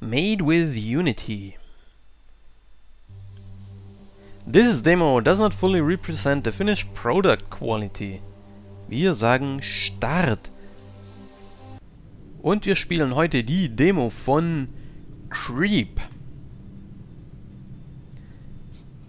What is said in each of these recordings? Made with Unity. This demo does not fully represent the finished product quality. Wir sagen Start. Und wir spielen heute die Demo von Creep.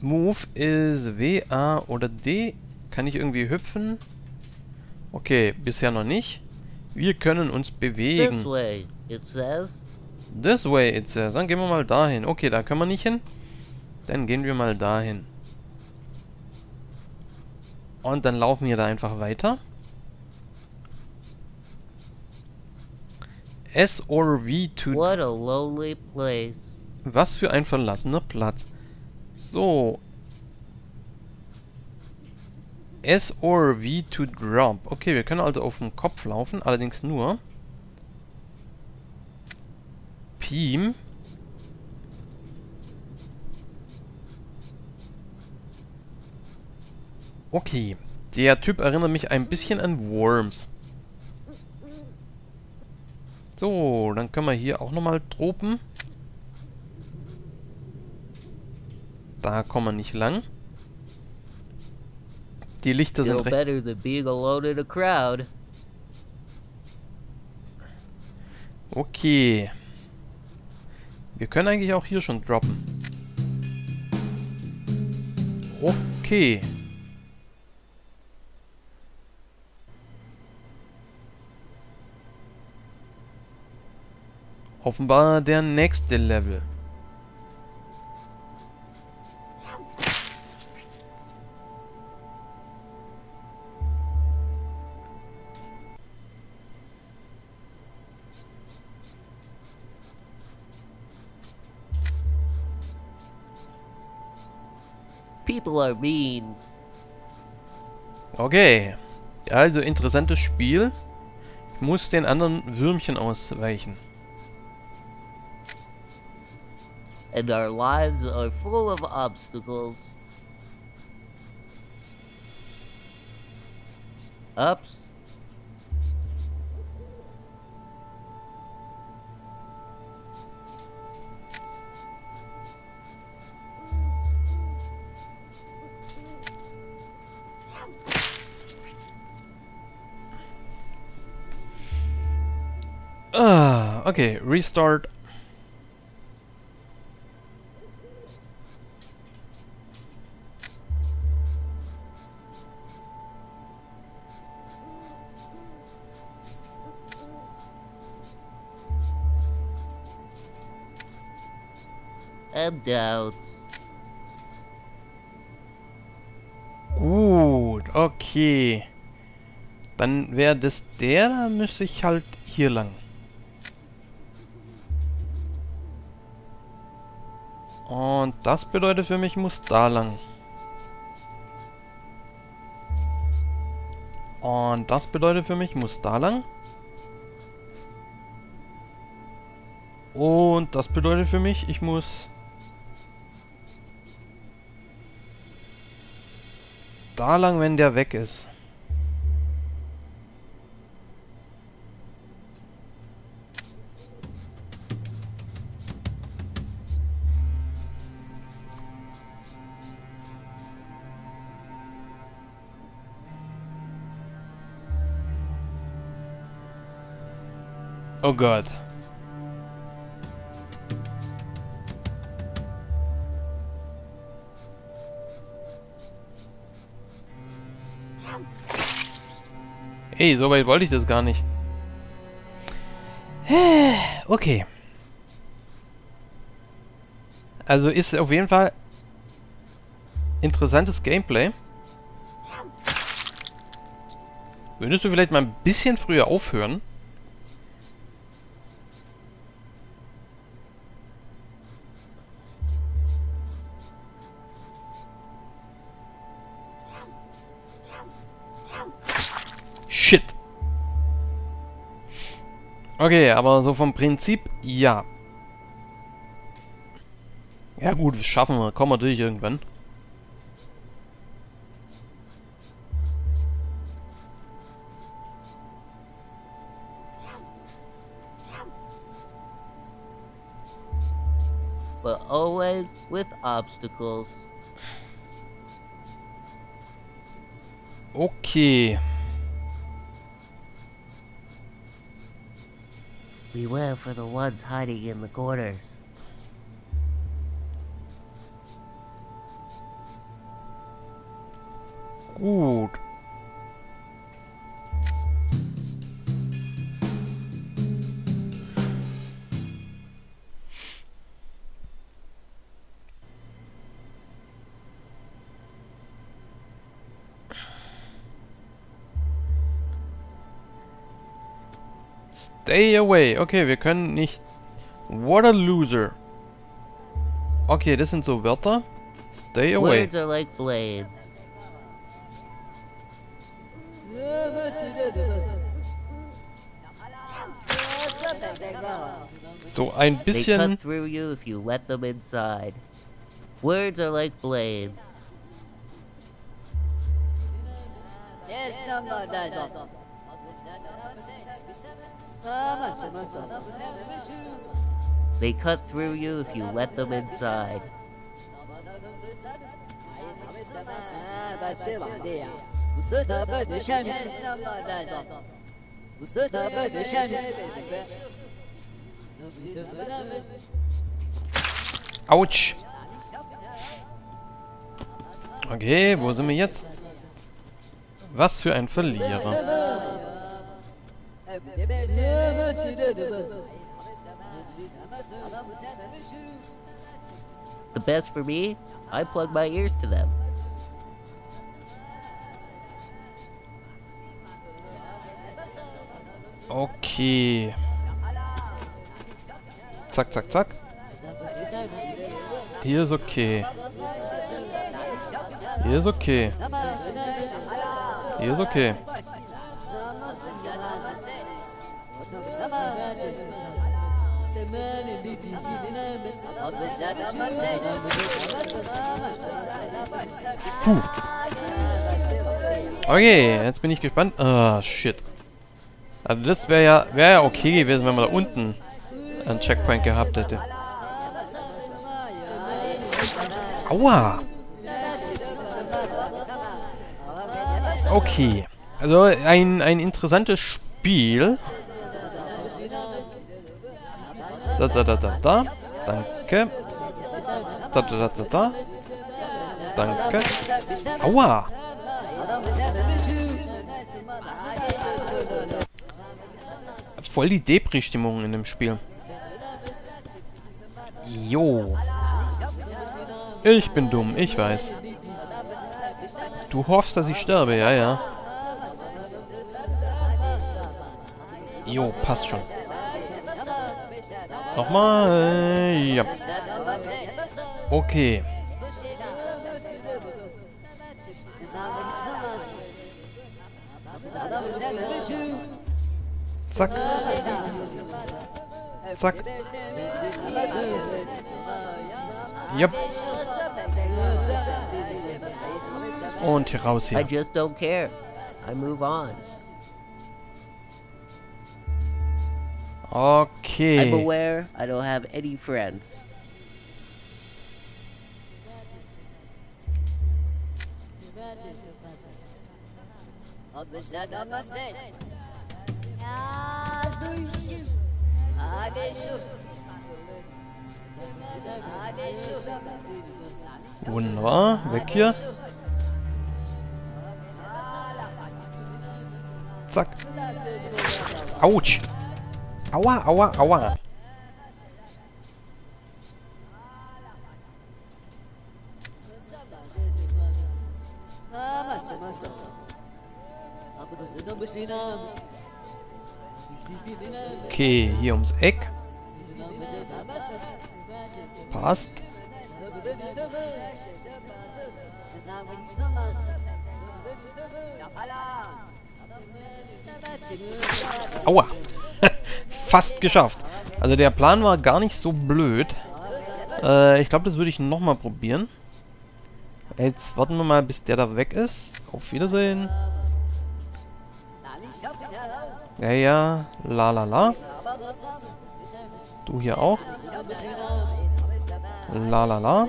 Move ist W, A oder D. Kann ich irgendwie hüpfen? Okay, bisher noch nicht. Wir können uns bewegen. This way it says. This way it says. Dann gehen wir mal dahin. Okay, da können wir nicht hin. Dann gehen wir mal dahin. Und dann laufen wir da einfach weiter. S or V to... What a lonely place. Was für ein verlassener Platz. So. S or V to drop. Okay, wir können also auf dem Kopf laufen, allerdings nur. Beam. Okay, der Typ erinnert mich ein bisschen an Worms. So, dann können wir hier auch nochmal droppen. Da kommen wir nicht lang. Die Lichter sind recht... Okay. Wir können eigentlich auch hier schon droppen. Okay. Offenbar der nächste Level. People are mean. Okay, also interessantes Spiel. Ich muss den anderen Würmchen ausweichen. And our lives are full of obstacles. Ups. Okay, restart. Gut, okay. Dann wäre das der, da müsste ich halt hier lang. Und das bedeutet für mich, ich muss da lang. Und das bedeutet für mich, ich muss da lang. Und das bedeutet für mich, ich muss... da lang, wenn der weg ist. Oh Gott. Ey, so weit wollte ich das gar nicht. Okay. Also ist auf jeden Fall interessantes Gameplay. Würdest du vielleicht mal ein bisschen früher aufhören? Shit. Okay, aber so vom Prinzip, ja. Ja gut, das schaffen wir. Kommen wir durch irgendwann. but always with obstacles. Okay. Beware for the ones hiding in the corners. Gut. Stay away. Okay, wir können nicht... What a loser. Okay, das sind so Wörter. Stay away. Words are like blades. So ein bisschen. They cut through you if you let them inside. Words are like blades. They cut through you if you let them inside. Autsch. Okay, wo sind wir jetzt? Was für ein Verlierer. The best for me, I plug my ears to them. Okay. Zack, zack, zack. Hier ist okay. Hier ist okay. Hier ist okay. Puh. Okay, jetzt bin ich gespannt. Ah, shit. Also das wäre ja okay gewesen, wenn man da unten einen Checkpoint gehabt hätte. Aua! Okay. Also ein interessantes Spiel. Da da da da da. Danke. Da da da da da. Danke. Aua! Voll die Depri-Stimmung in dem Spiel. Jo. Ich bin dumm, ich weiß. Du hoffst, dass ich sterbe, ja, ja. Jo, passt schon. Nochmal. Ja. Okay. Zack. Zack. Yep. Und hier raus hier. I just don't care. I move on. Okay. I'm aware I don't have any friends. Wunderbar, weg hier. Zack. Autsch. Aua, aua, aua. Okay, hier ums Eck. Passt. Aua. Fast geschafft. Also der Plan war gar nicht so blöd. Ich glaube, das würde ich nochmal probieren. Jetzt warten wir mal, bis der da weg ist. Auf Wiedersehen. Ja, ja. La, la, la. Du hier auch. La la la.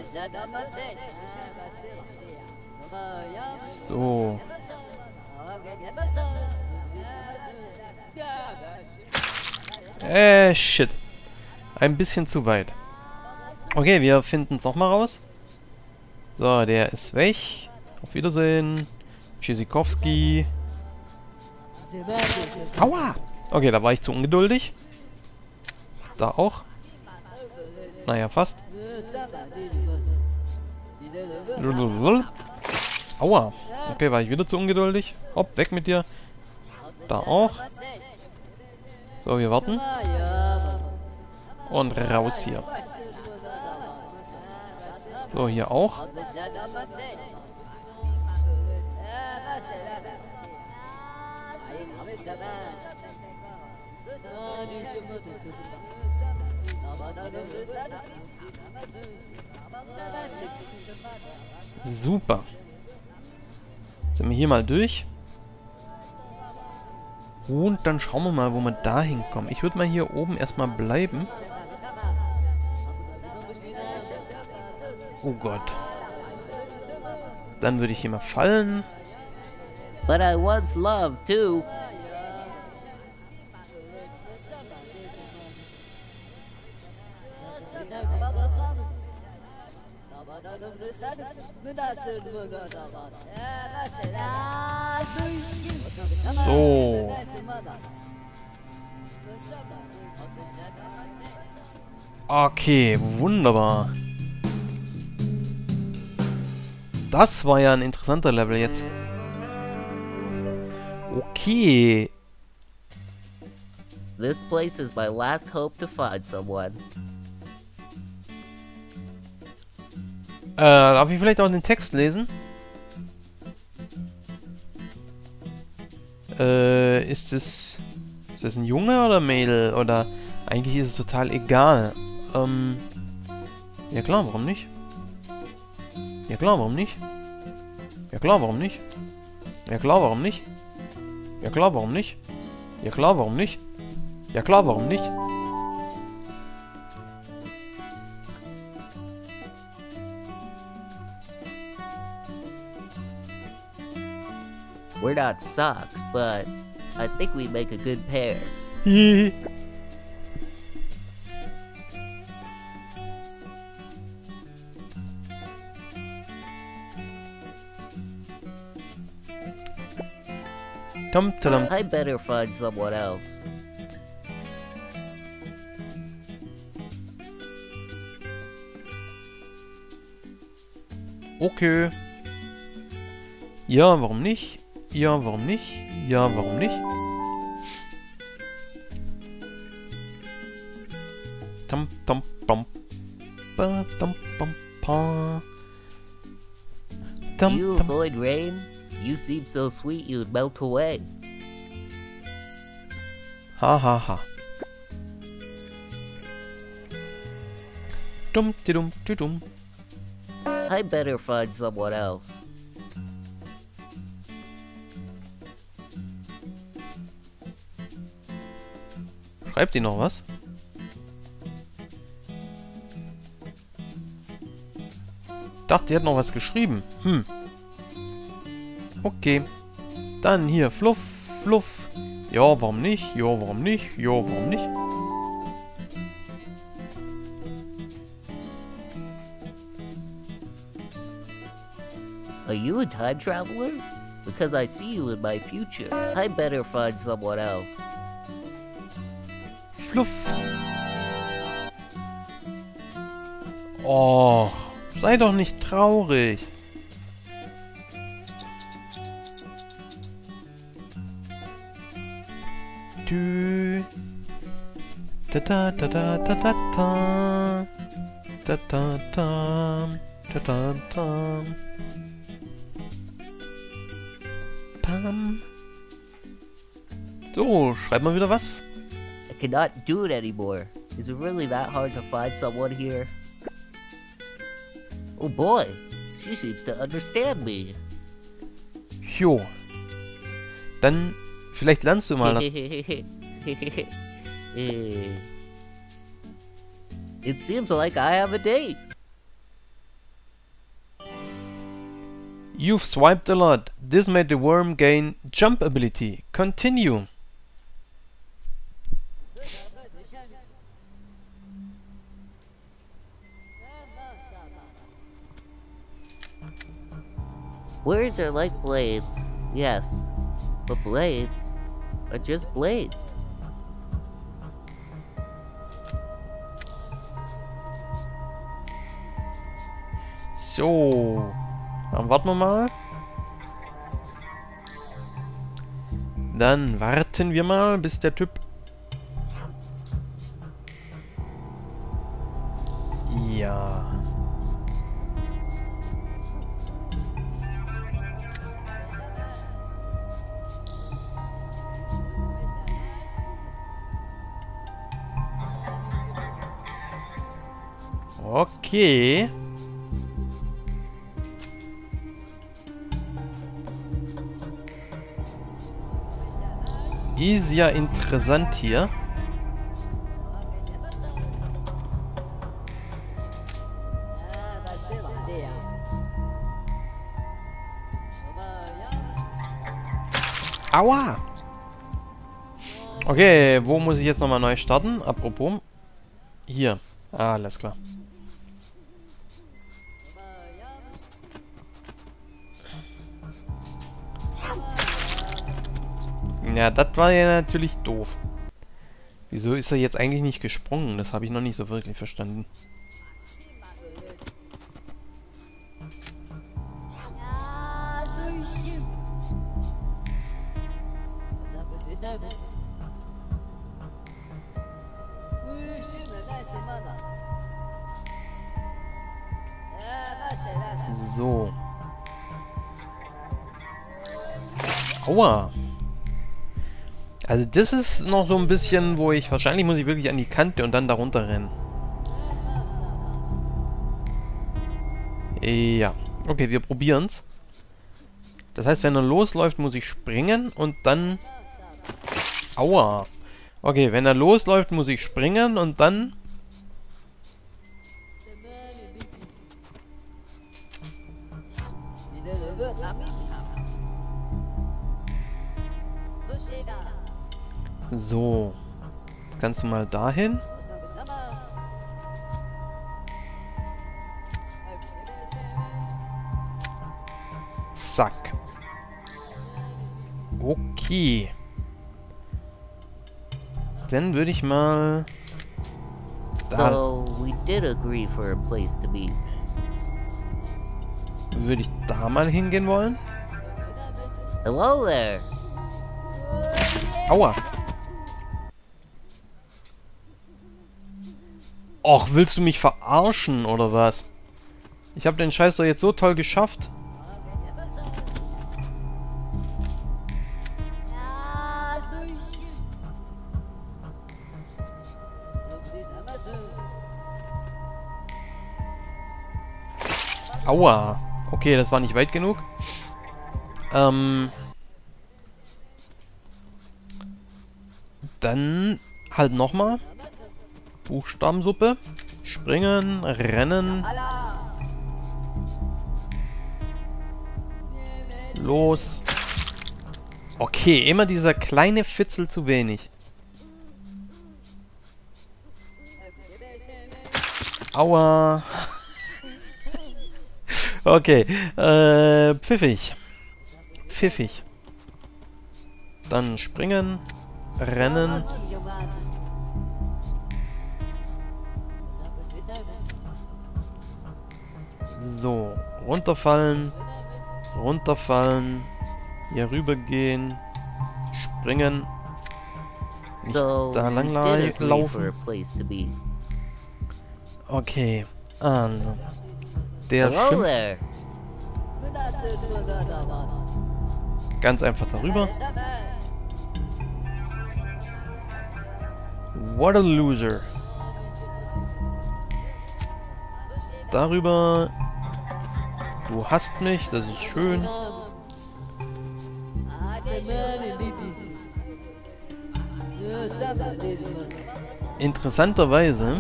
So. Shit. Ein bisschen zu weit. Okay, wir finden es nochmal raus. So, der ist weg. Auf Wiedersehen. Tschüssikowski. Aua! Okay, da war ich zu ungeduldig. Da auch. Naja, fast. Aua. Okay, war ich wieder zu ungeduldig. Hopp, weg mit dir. Da auch. So, wir warten. Und raus hier. So, hier auch. Super. Sind wir hier mal durch? Und dann schauen wir mal, wo wir da hinkommen. Ich würde mal hier oben erstmal bleiben. Oh Gott. Dann würde ich hier mal fallen. But I once loved too. So. Okay, wunderbar. Das war ja ein interessanter Level jetzt. Okay. This place is my last hope to find someone. Darf ich vielleicht auch den Text lesen? Ist das ein Junge oder Mädel? Oder eigentlich ist es total egal. Ja klar, warum nicht? Ja klar, warum nicht? Ja klar, warum nicht? Ja klar, warum nicht? Ja klar, warum nicht? Ja klar, warum nicht? Ja klar, warum nicht? We're not socks, but I think we make a good pair. I better find someone else. Okay. Ja, warum nicht? Ja, warum nicht? Ja, warum nicht? You avoid rain? You seem so sweet you'd melt away. Ha ha ha. I better find someone else. Schreibt ihr noch was? Dachte, ihr hättet noch was geschrieben. Hm. Okay. Dann hier Fluff, Fluff. Ja, warum nicht? Ja, warum nicht? Ja, warum nicht? Are you a time traveler? Because I see you in my future. I better find someone else. Fluff. Och, sei doch nicht traurig. Tü. Ta ta ta ta ta ta ta. Ta ta ta. Ta ta ta. Pam. So, schreib mal wieder was. Cannot do it anymore. Is it really that hard to find someone here? Oh boy, she seems to understand me. Jo. Dann vielleicht lernst du mal. It seems like I have a date. You've swiped a lot. This made the worm gain jump ability. Continue. Words are like blades, yes, but blades are just blades. So, dann warten wir mal. Dann warten wir mal, bis der Typ... Ja... Okay. Ist ja interessant hier. Aua! Okay, wo muss ich jetzt nochmal neu starten? Apropos. Hier. Alles klar. Ja, das war ja natürlich doof. Wieso ist er jetzt eigentlich nicht gesprungen? Das habe ich noch nicht so wirklich verstanden. So. Aua. Also das ist noch so ein bisschen, wo ich... Wahrscheinlich muss ich wirklich an die Kante und dann darunter rennen. Ja. Okay, wir probieren's. Das heißt, wenn er losläuft, muss ich springen und dann... Aua. Okay, wenn er losläuft, muss ich springen und dann... So, jetzt kannst du mal dahin. Zack. Okay. Dann würde ich mal... So, we did agree for a place to meet. Würde ich da mal hingehen wollen? Hello there. Aua. Och, willst du mich verarschen, oder was? Ich habe den Scheiß doch jetzt so toll geschafft. Aua. Okay, das war nicht weit genug. Dann halt nochmal. Buchstabensuppe. Springen, rennen. Los. Okay, immer dieser kleine Fitzel zu wenig. Aua. Okay. Pfiffig. Pfiffig. Dann springen, rennen. So, runterfallen, runterfallen, hier rübergehen, springen, nicht da lang laufen. Okay, also, der schimpft. Ganz einfach darüber. What a loser. Darüber... Du hasst mich, das ist schön. Interessanterweise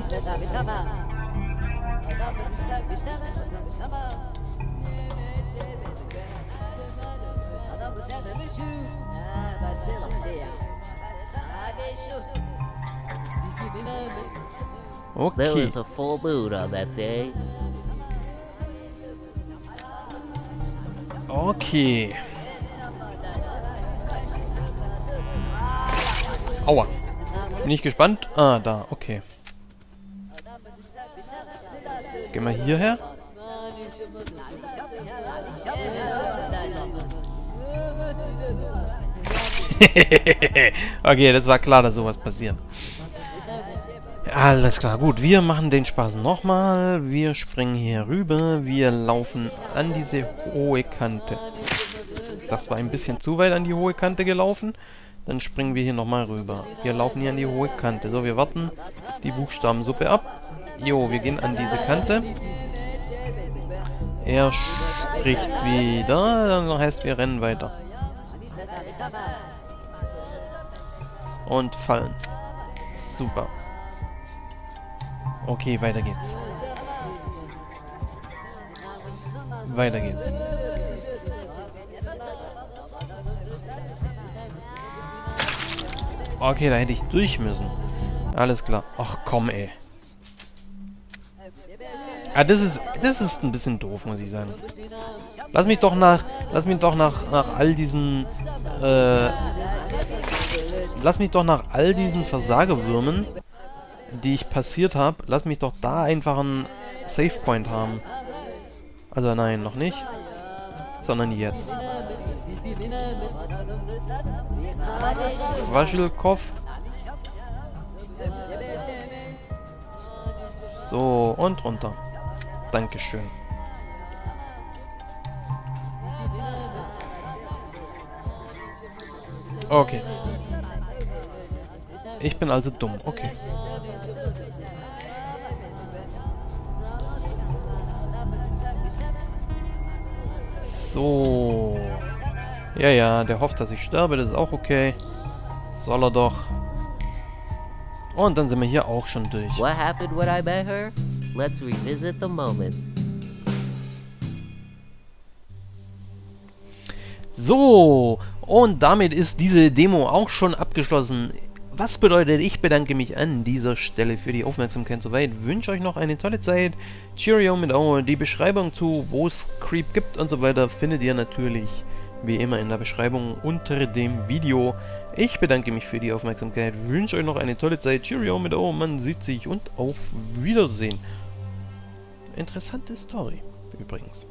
Okay. There was a full moon on that day. Okay. Aua. Bin ich gespannt? Ah, da, okay. Gehen wir hierher. Okay, das war klar, dass sowas passiert. Alles klar, gut. Wir machen den Spaß nochmal. Wir springen hier rüber. Wir laufen an diese hohe Kante. Das war ein bisschen zu weit an die hohe Kante gelaufen. Dann springen wir hier nochmal rüber. Wir laufen hier an die hohe Kante. So, wir warten die Buchstabensuppe ab. Jo, wir gehen an diese Kante. Er spricht wieder. Dann heißt, wir rennen weiter. Und fallen. Super. Okay, weiter geht's. Weiter geht's. Okay, da hätte ich durch müssen. Alles klar. Ach komm, ey. Ah, das ist ein bisschen doof, muss ich sagen. Lass mich doch nach all diesen Versagerwürmen, die ich passiert habe, lass mich doch da einfach einen Save Point haben. Also nein, noch nicht, sondern jetzt. Waschelkopf. So, und runter. Dankeschön. Okay. Ich bin also dumm, okay. So. Ja, ja, der hofft, dass ich sterbe, das ist auch okay. Soll er doch. Und dann sind wir hier auch schon durch. What happened when I met her? Let's revisit the moment. So, und damit ist diese Demo auch schon abgeschlossen. Was bedeutet, ich bedanke mich an dieser Stelle für die Aufmerksamkeit soweit, wünsche euch noch eine tolle Zeit, Cheerio mit Aue, die Beschreibung zu, wo es Creep gibt und so weiter, findet ihr natürlich wie immer in der Beschreibung unter dem Video. Ich bedanke mich für die Aufmerksamkeit, wünsche euch noch eine tolle Zeit, Cheerio mit Aue, man sieht sich und auf Wiedersehen. Interessante Story übrigens.